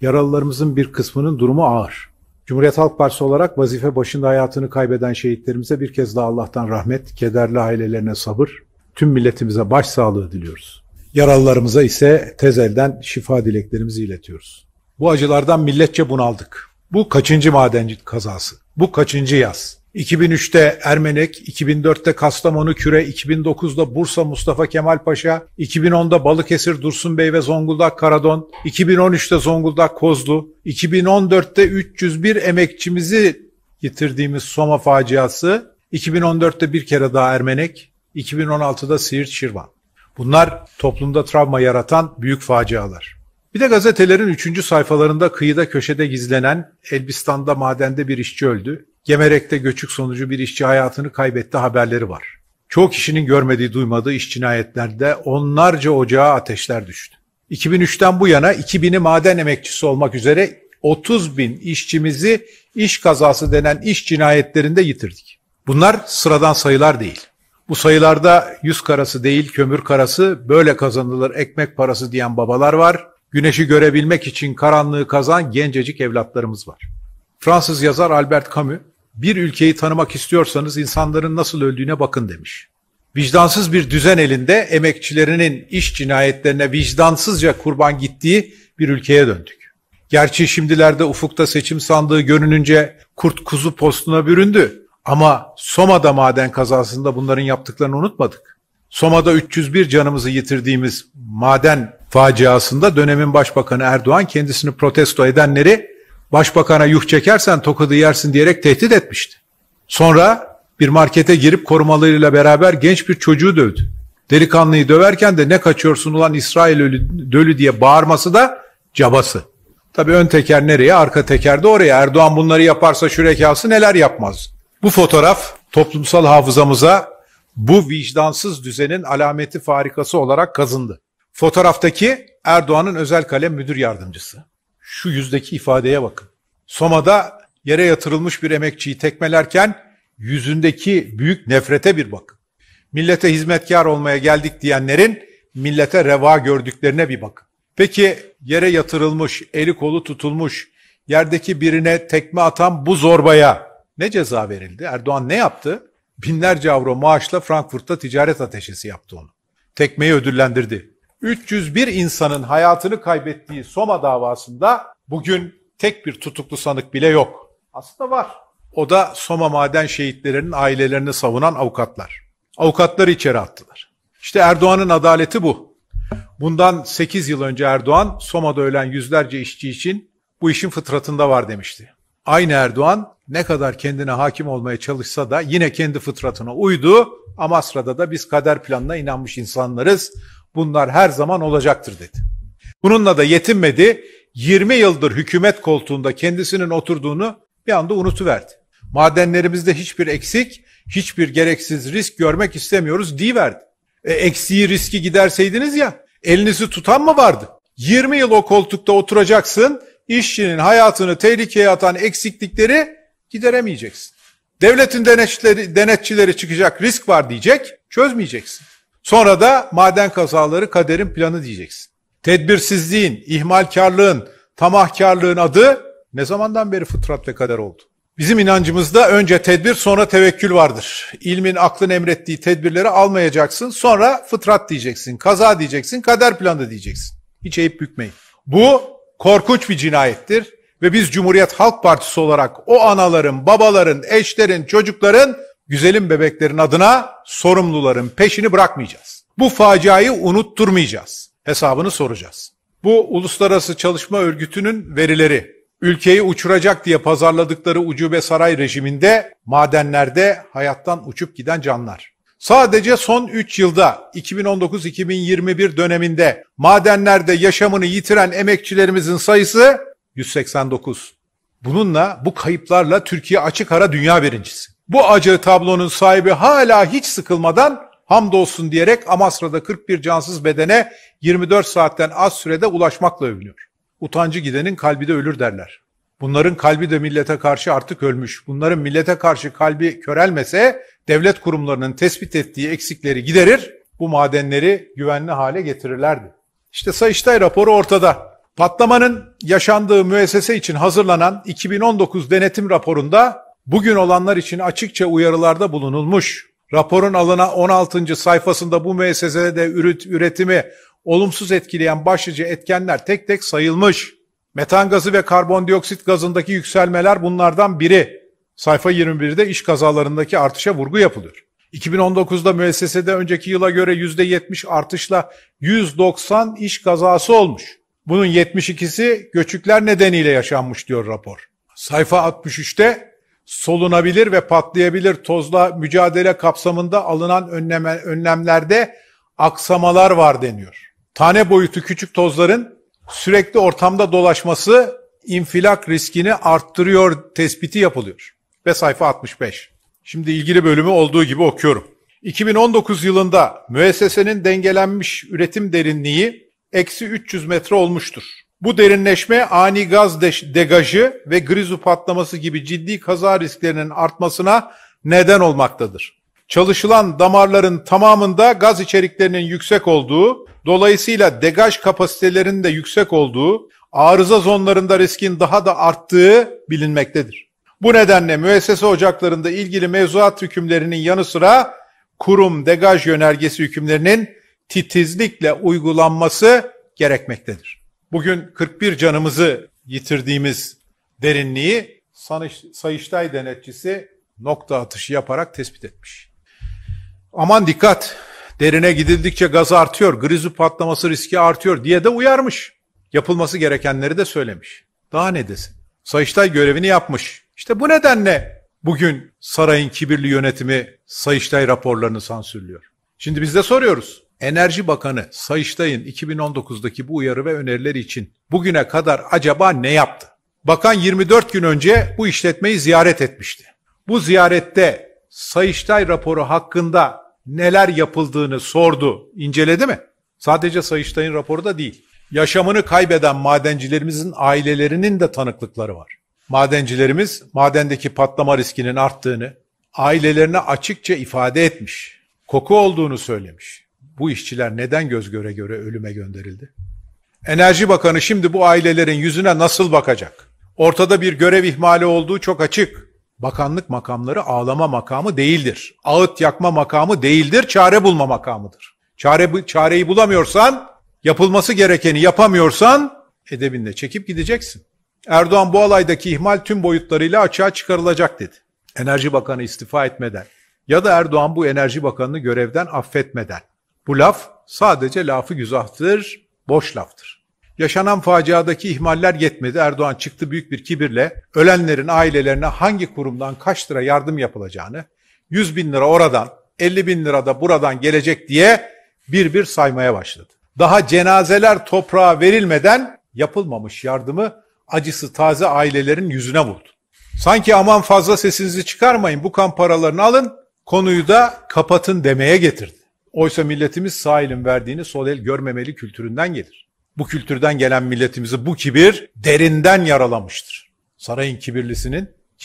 Yaralılarımızın bir kısmının durumu ağır. Cumhuriyet Halk Partisi olarak vazife başında hayatını kaybeden şehitlerimize bir kez daha Allah'tan rahmet, kederli ailelerine sabır, tüm milletimize başsağlığı diliyoruz. Yaralılarımıza ise tez elden şifa dileklerimizi iletiyoruz. Bu acılardan milletçe bunaldık. Bu kaçıncı madenci kazası? Bu kaçıncı yaz? 2003'te Ermenek, 2004'te Kastamonu Küre, 2009'da Bursa Mustafa Kemal Paşa, 2010'da Balıkesir Dursun Bey ve Zonguldak Karadon, 2013'te Zonguldak Kozlu, 2014'te 301 emekçimizi yitirdiğimiz Soma faciası, 2014'te bir kere daha Ermenek, 2016'da Siirt Şirvan. Bunlar toplumda travma yaratan büyük facialar. Bir de gazetelerin 3. sayfalarında kıyıda köşede gizlenen Elbistan'da madende bir işçi öldü, Gemerek'te göçük sonucu bir işçi hayatını kaybetti haberleri var. Çoğu kişinin görmediği, duymadığı iş cinayetlerinde onlarca ocağa ateşler düştü. 2003'ten bu yana 2000'i maden emekçisi olmak üzere 30.000 işçimizi iş kazası denen iş cinayetlerinde yitirdik. Bunlar sıradan sayılar değil. Bu sayılarda yüz karası değil, kömür karası, böyle kazanılır ekmek parası diyen babalar var. Güneşi görebilmek için karanlığı kazan gencecik evlatlarımız var. Fransız yazar Albert Camus, "Bir ülkeyi tanımak istiyorsanız insanların nasıl öldüğüne bakın" demiş. Vicdansız bir düzen elinde emekçilerinin iş cinayetlerine vicdansızca kurban gittiği bir ülkeye döndük. Gerçi şimdilerde ufukta seçim sandığı görününce kurt kuzu postuna büründü. Ama Soma'da maden kazasında bunların yaptıklarını unutmadık. Soma'da 301 canımızı yitirdiğimiz maden faciasında dönemin başbakanı Erdoğan kendisini protesto edenleri başbakana "yuh çekersen tokadı yersin" diyerek tehdit etmişti. Sonra bir markete girip korumalarıyla beraber genç bir çocuğu dövdü. Delikanlıyı döverken de "ne kaçıyorsun ulan İsrail dölü" diye bağırması da cabası. Tabii ön teker nereye, arka teker de oraya. Erdoğan bunları yaparsa şu rekası neler yapmaz. Bu fotoğraf toplumsal hafızamıza bu vicdansız düzenin alameti farikası olarak kazındı. Fotoğraftaki Erdoğan'ın özel kalem müdür yardımcısı. Şu yüzdeki ifadeye bakın. Soma'da yere yatırılmış bir emekçiyi tekmelerken yüzündeki büyük nefrete bir bakın. Millete hizmetkar olmaya geldik diyenlerin millete reva gördüklerine bir bakın. Peki yere yatırılmış, eli kolu tutulmuş, yerdeki birine tekme atan bu zorbaya ne ceza verildi? Erdoğan ne yaptı? Binlerce avro maaşla Frankfurt'ta ticaret ateşesi yaptı onu. Tekmeyi ödüllendirdi. 301 insanın hayatını kaybettiği Soma davasında bugün tek bir tutuklu sanık bile yok. Aslında var. O da Soma maden şehitlerinin ailelerini savunan avukatlar. Avukatları içeri attılar. İşte Erdoğan'ın adaleti bu. Bundan 8 yıl önce Erdoğan, Soma'da ölen yüzlerce işçi için "bu işin fıtratında var" demişti. Aynı Erdoğan ne kadar kendine hakim olmaya çalışsa da yine kendi fıtratına uydu. Amasra'da da "biz kader planına inanmış insanlarız. Bunlar her zaman olacaktır" dedi. Bununla da yetinmedi. 20 yıldır hükümet koltuğunda kendisinin oturduğunu bir anda unutuverdi. "Madenlerimizde hiçbir eksik, hiçbir gereksiz risk görmek istemiyoruz" diyiverdi. Eksiği riski giderseydiniz ya, elinizi tutan mı vardı? 20 yıl o koltukta oturacaksın, işçinin hayatını tehlikeye atan eksiklikleri gideremeyeceksin. Devletin denetçileri çıkacak, risk var diyecek, çözmeyeceksin. Sonra da maden kazaları kaderin planı diyeceksin. Tedbirsizliğin, ihmalkarlığın, tamahkarlığın adı ne zamandan beri fıtrat ve kader oldu? Bizim inancımızda önce tedbir, sonra tevekkül vardır. İlmin, aklın emrettiği tedbirleri almayacaksın, sonra fıtrat diyeceksin, kaza diyeceksin, kader planı diyeceksin. Hiç eğip bükmeyin. Bu korkunç bir cinayettir ve biz Cumhuriyet Halk Partisi olarak o anaların, babaların, eşlerin, çocukların, güzelim bebeklerin adına sorumluların peşini bırakmayacağız. Bu faciayı unutturmayacağız. Hesabını soracağız. Bu Uluslararası Çalışma Örgütü'nün verileri, ülkeyi uçuracak diye pazarladıkları ucube saray rejiminde madenlerde hayattan uçup giden canlar. Sadece son 3 yılda 2019-2021 döneminde madenlerde yaşamını yitiren emekçilerimizin sayısı 189. Bununla, bu kayıplarla Türkiye açık ara dünya birincisi. Bu acı tablonun sahibi hala hiç sıkılmadan hamdolsun diyerek Amasra'da 41 cansız bedene 24 saatten az sürede ulaşmakla övünüyor. Utancı gidenin kalbi de ölür derler. Bunların kalbi de millete karşı artık ölmüş. Bunların millete karşı kalbi körelmese devlet kurumlarının tespit ettiği eksikleri giderir, bu madenleri güvenli hale getirirlerdi. İşte Sayıştay raporu ortada. Patlamanın yaşandığı müessese için hazırlanan 2019 denetim raporunda bugün olanlar için açıkça uyarılarda bulunulmuş. Raporun alına 16. sayfasında bu müessesede üretimi olumsuz etkileyen başlıca etkenler tek tek sayılmış. Metan gazı ve karbondioksit gazındaki yükselmeler bunlardan biri. Sayfa 21'de iş kazalarındaki artışa vurgu yapılıyor. 2019'da müessesede önceki yıla göre %70 artışla 190 iş kazası olmuş. Bunun 72'si göçükler nedeniyle yaşanmış diyor rapor. Sayfa 63'te solunabilir ve patlayabilir tozla mücadele kapsamında alınan önlemlerde aksamalar var deniyor. Tane boyutu küçük tozların sürekli ortamda dolaşması infilak riskini arttırıyor tespiti yapılıyor. Ve sayfa 65. Şimdi ilgili bölümü olduğu gibi okuyorum. 2019 yılında müessesenin dengelenmiş üretim derinliği -300 metre olmuştur. Bu derinleşme ani gaz degajı ve grizu patlaması gibi ciddi kaza risklerinin artmasına neden olmaktadır. Çalışılan damarların tamamında gaz içeriklerinin yüksek olduğu, dolayısıyla degaj kapasitelerinin de yüksek olduğu, arıza zonlarında riskin daha da arttığı bilinmektedir. Bu nedenle müessese ocaklarında ilgili mevzuat hükümlerinin yanı sıra kurum degaj yönergesi hükümlerinin titizlikle uygulanması gerekmektedir. Bugün 41 canımızı yitirdiğimiz derinliği Sayıştay denetçisi nokta atışı yaparak tespit etmiş. Aman dikkat, derine gidildikçe gaz artıyor, grizu patlaması riski artıyor diye de uyarmış. Yapılması gerekenleri de söylemiş. Daha ne desin? Sayıştay görevini yapmış. İşte bu nedenle bugün sarayın kibirli yönetimi Sayıştay raporlarını sansürlüyor. Şimdi biz de soruyoruz. Enerji Bakanı Sayıştay'ın 2019'daki bu uyarı ve önerileri için bugüne kadar acaba ne yaptı? Bakan 24 gün önce bu işletmeyi ziyaret etmişti. Bu ziyarette Sayıştay raporu hakkında neler yapıldığını sordu, inceledi mi? Sadece Sayıştay'ın raporu da değil. Yaşamını kaybeden madencilerimizin ailelerinin de tanıklıkları var. Madencilerimiz madendeki patlama riskinin arttığını ailelerine açıkça ifade etmiş. Koku olduğunu söylemiş. Bu işçiler neden göz göre göre ölüme gönderildi? Enerji Bakanı şimdi bu ailelerin yüzüne nasıl bakacak? Ortada bir görev ihmali olduğu çok açık. Bakanlık makamları ağlama makamı değildir. Ağıt yakma makamı değildir, çare bulma makamıdır. Çareyi bulamıyorsan, yapılması gerekeni yapamıyorsan edebinle çekip gideceksin. Erdoğan bu alaydaki ihmal tüm boyutlarıyla açığa çıkarılacak dedi. Enerji Bakanı istifa etmeden ya da Erdoğan bu Enerji Bakanı'nı görevden affetmeden. Bu laf sadece lafı güzahtır, boş laftır. Yaşanan faciadaki ihmaller yetmedi. Erdoğan çıktı büyük bir kibirle ölenlerin ailelerine hangi kurumdan kaç lira yardım yapılacağını, 100 bin lira oradan, 50 bin lira da buradan gelecek diye bir bir saymaya başladı. Daha cenazeler toprağa verilmeden yapılmamış yardımı acısı taze ailelerin yüzüne vurdu. Sanki aman fazla sesinizi çıkarmayın, bu kan paralarını alın, konuyu da kapatın demeye getirdi. Oysa milletimiz sağ elin verdiğini sol el görmemeli kültüründen gelir. Bu kültürden gelen milletimizi bu kibir derinden yaralamıştır. Sarayın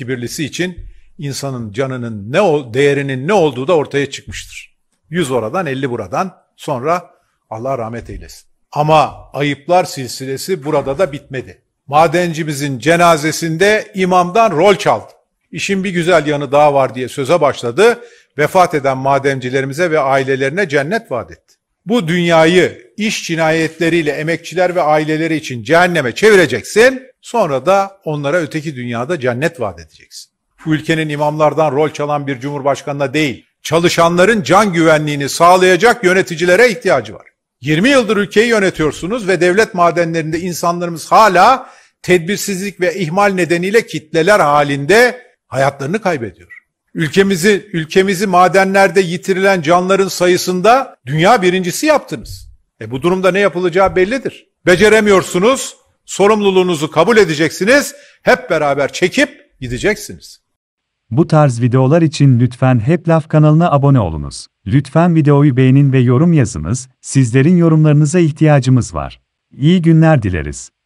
kibirlisi için insanın canının değerinin ne olduğu da ortaya çıkmıştır. 100 oradan 50 buradan, sonra Allah rahmet eylesin. Ama ayıplar silsilesi burada da bitmedi. Madencimizin cenazesinde imamdan rol çaldı. İşin bir güzel yanı daha var diye söze başladı. Vefat eden madencilerimize ve ailelerine cennet vaat etti. Bu dünyayı iş cinayetleriyle emekçiler ve aileleri için cehenneme çevireceksin. Sonra da onlara öteki dünyada cennet vaat edeceksin. Bu ülkenin imamlardan rol çalan bir cumhurbaşkanına değil, çalışanların can güvenliğini sağlayacak yöneticilere ihtiyacı var. 20 yıldır ülkeyi yönetiyorsunuz ve devlet madenlerinde insanlarımız hala tedbirsizlik ve ihmal nedeniyle kitleler halinde hayatlarını kaybediyor. Ülkemizi madenlerde yitirilen canların sayısında dünya birincisi yaptınız. Bu durumda ne yapılacağı bellidir. Beceremiyorsunuz, sorumluluğunuzu kabul edeceksiniz, hep beraber çekip gideceksiniz. Bu tarz videolar için lütfen Hep Laf kanalına abone olunuz. Lütfen videoyu beğenin ve yorum yazınız. Sizlerin yorumlarınıza ihtiyacımız var. İyi günler dileriz.